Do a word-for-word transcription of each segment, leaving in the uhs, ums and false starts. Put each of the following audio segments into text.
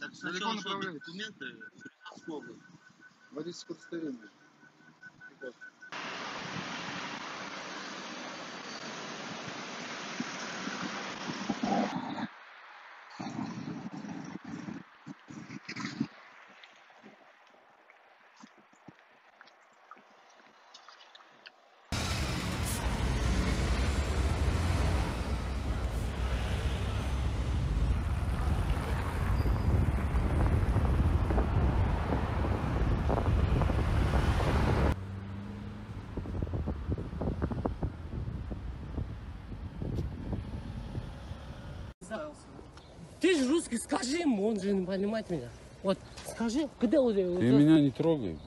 Так, сначала направляем документы в область. Водительское удостоверение. Ты же русский, скажи ему, он же не понимает меня. Вот, скажи, когда у тебя... Ты меня не трогай.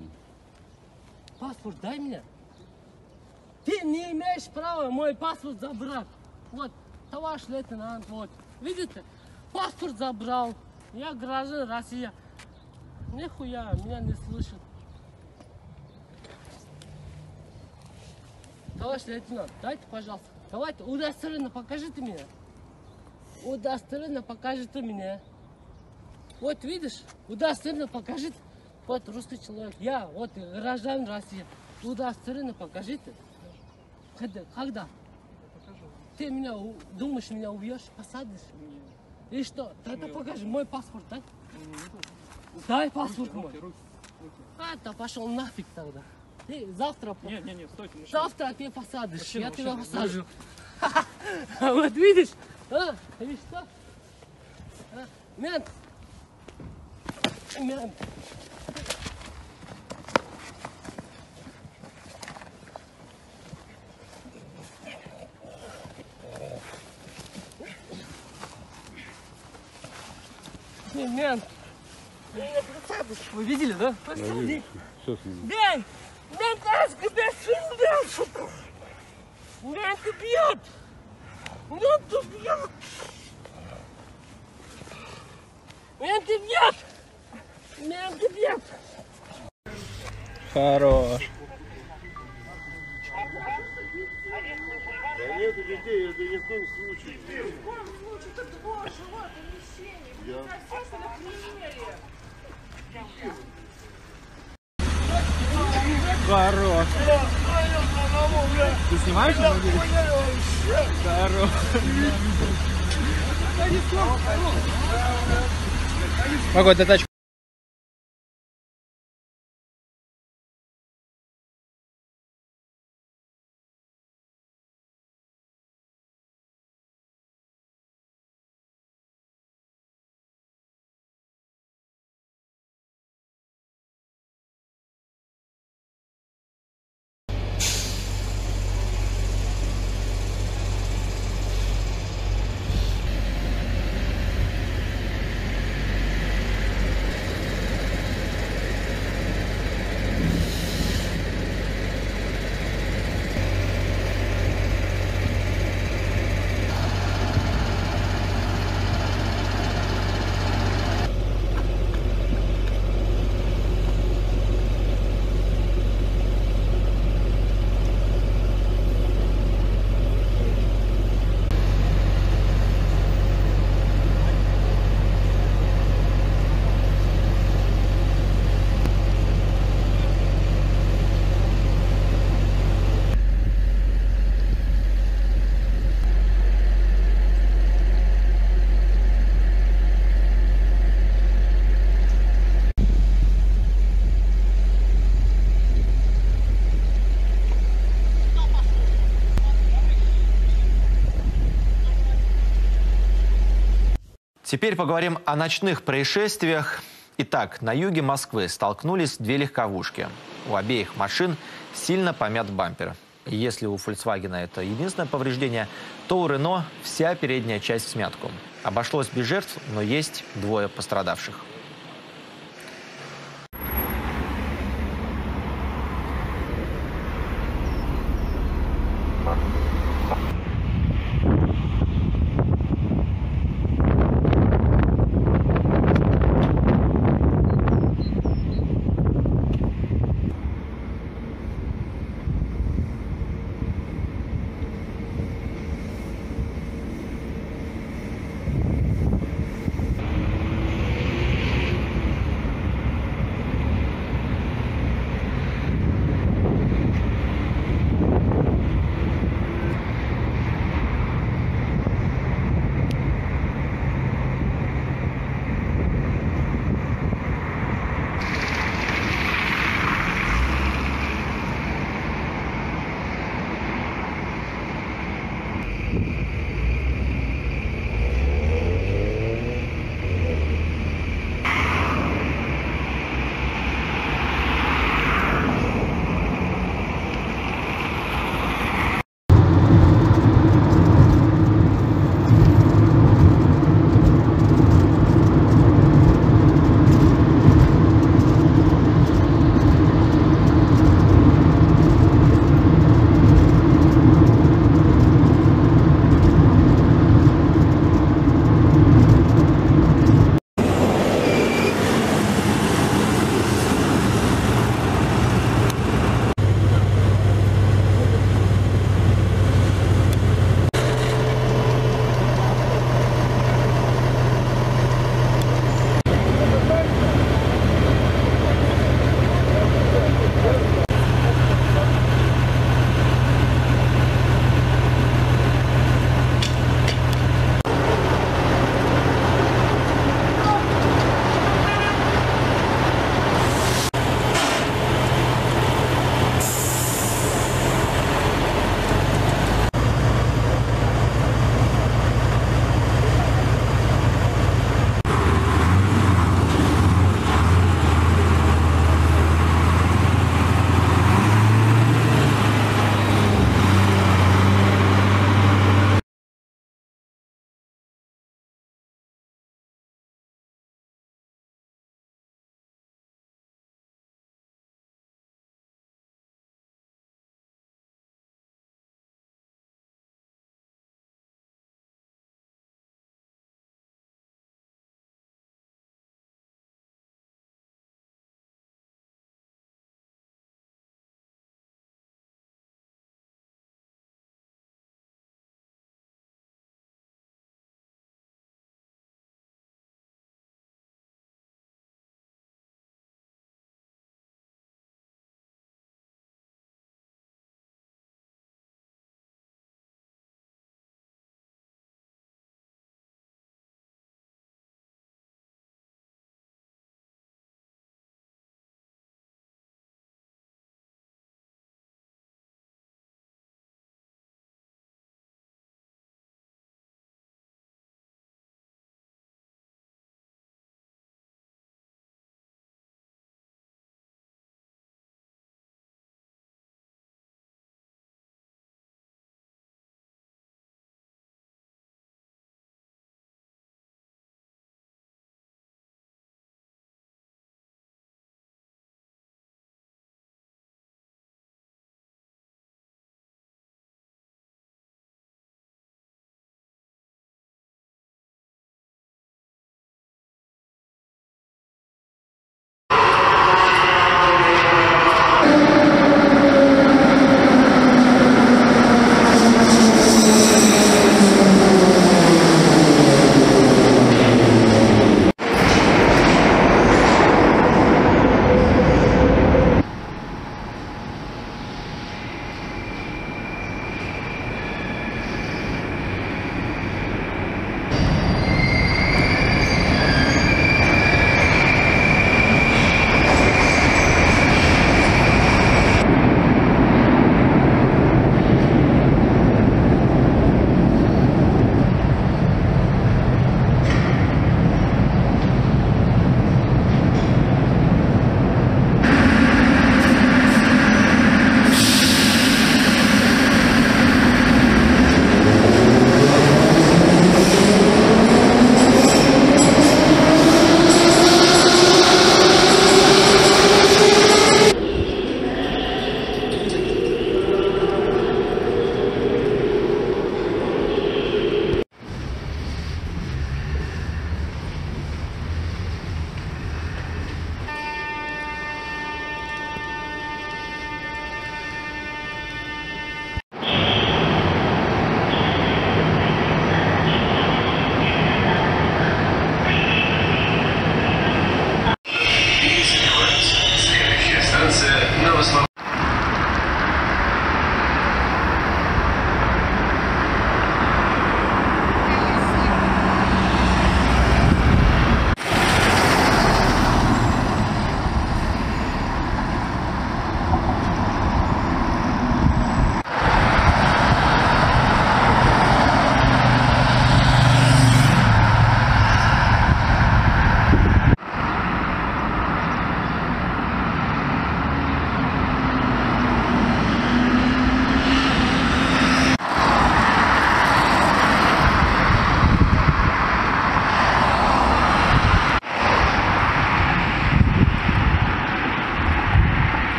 Паспорт дай мне. Ты не имеешь права мой паспорт забрать. Вот, товарищ лейтенант, вот. Видите, паспорт забрал. Я гражданин России. Нихуя, меня не слышит. Товарищ лейтенант, дайте, пожалуйста. Давайте, удостоверенно покажите мне. Удостоверенно покажет меня. Вот видишь, удостоверенно покажет. Вот русский человек. Я, вот гражданин России. Удостоверенно покажите. Когда? Когда? Покажу. Ты меня, думаешь, меня убьешь, посадишь? Нет. И что? Тогда покажи мой паспорт, да? Дай паспорт мой. А, то пошел нафиг тогда. Ты завтра... Нет, нет, нет, стойте. Завтра ты посадишь. Машина, я машина, тебя посажу. Вот видишь? А, видишь что? А, мент! Мент! Не, мент! Вы видели, да? Посмотри! Что с ним? Мент! Мент нас бьет! Мент бьет! Нет, тут нет! Нет, нет! Нет, нет! Хорош! Да нету детей, это ни в коем случае. Ни в коем случае, это двор, жило, это лечение. На всяком примере. Хорош! Ты снимаешь? Здорово. Погодь, до тачки. Теперь поговорим о ночных происшествиях. Итак, на юге Москвы столкнулись две легковушки. У обеих машин сильно помят бампер. Если у Volkswagen это единственное повреждение, то у Renault вся передняя часть в смятку. Обошлось без жертв, но есть двое пострадавших.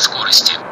скорости.